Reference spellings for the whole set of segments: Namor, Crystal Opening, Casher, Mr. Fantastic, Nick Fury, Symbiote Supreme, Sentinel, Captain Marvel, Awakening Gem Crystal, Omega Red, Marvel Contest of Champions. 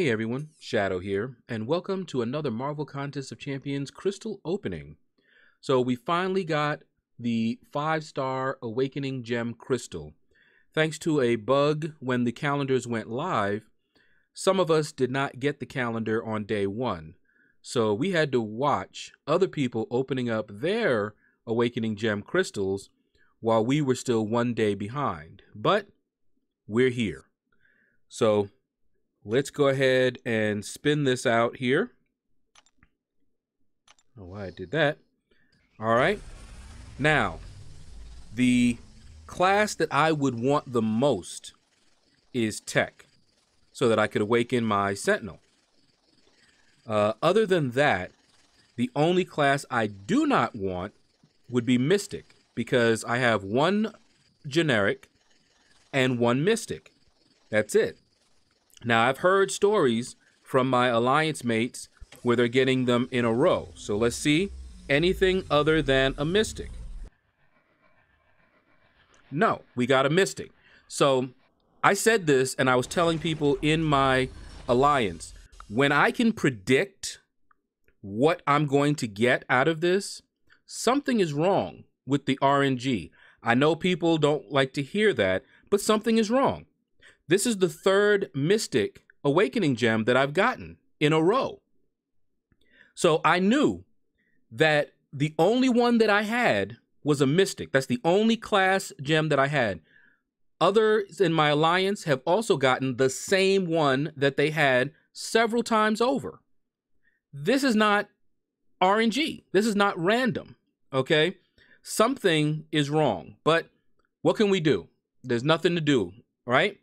Hey everyone, Shadow here, and welcome to another Marvel Contest of Champions Crystal opening. So we finally got the 5-star Awakening Gem Crystal. Thanks to a bug when the calendars went live, some of us did not get the calendar on day one. So we had to watch other people opening up their Awakening Gem Crystals while we were still one day behind. But we're here. So let's go ahead and spin this out here. I don't know why I did that. All right. Now, the class that I would want the most is Tech, so that I could awaken my Sentinel. Other than that, the only class I do not want would be Mystic, because I have one generic and one Mystic. That's it. Now, I've heard stories from my alliance mates where they're getting them in a row. So let's see. Anything other than a Mystic. No, we got a Mystic. So I said this, and I was telling people in my alliance, when I can predict what I'm going to get out of this, something is wrong with the RNG. I know people don't like to hear that, but something is wrong. This is the third Mystic Awakening Gem that I've gotten in a row. So I knew that the only one that I had was a Mystic. That's the only class gem that I had. Others in my alliance have also gotten the same one that they had several times over. This is not RNG. This is not random, okay? Something is wrong, but what can we do? There's nothing to do, right?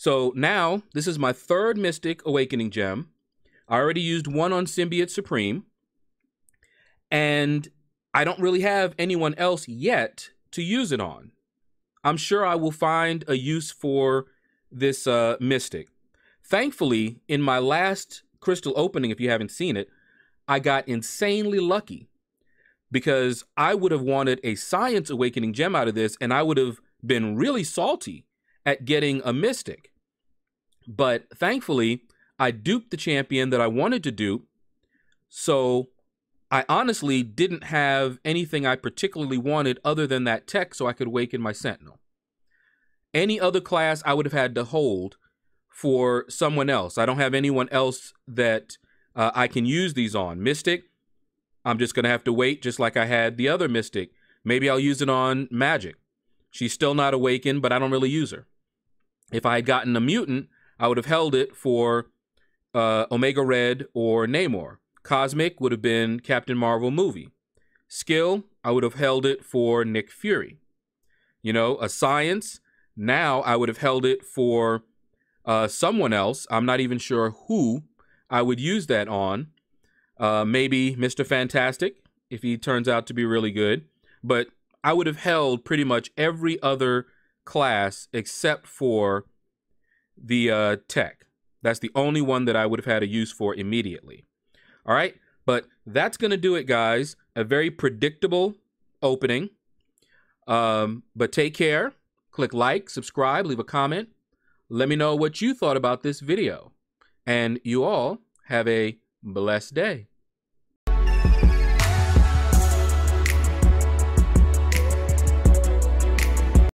So now, this is my third Mystic Awakening Gem. I already used one on Symbiote Supreme. And I don't really have anyone else yet to use it on. I'm sure I will find a use for this Mystic. Thankfully, in my last crystal opening, if you haven't seen it, I got insanely lucky. Because I would have wanted a Science Awakening Gem out of this, and I would have been really salty at getting a Mystic. But thankfully, I duped the champion that I wanted to dupe, so I honestly didn't have anything I particularly wanted other than that Tech, so I could awaken my Sentinel. Any other class I would have had to hold for someone else. I don't have anyone else that I can use these on. Mystic, I'm just gonna have to wait, just like I had the other Mystic. Maybe I'll use it on Magic. She's still not awakened, but I don't really use her. If I had gotten a mutant, I would have held it for Omega Red or Namor. Cosmic would have been Captain Marvel movie. Skill, I would have held it for Nick Fury. You know, a Science, now I would have held it for someone else. I'm not even sure who I would use that on. Maybe Mr. Fantastic, if he turns out to be really good. But I would have held pretty much every other class except for the Tech. That's the only one that I would have had a use for immediately. All right, but that's going to do it, guys. A very predictable opening. But take care. Click like, subscribe, leave a comment. Let me know what you thought about this video. And you all have a blessed day.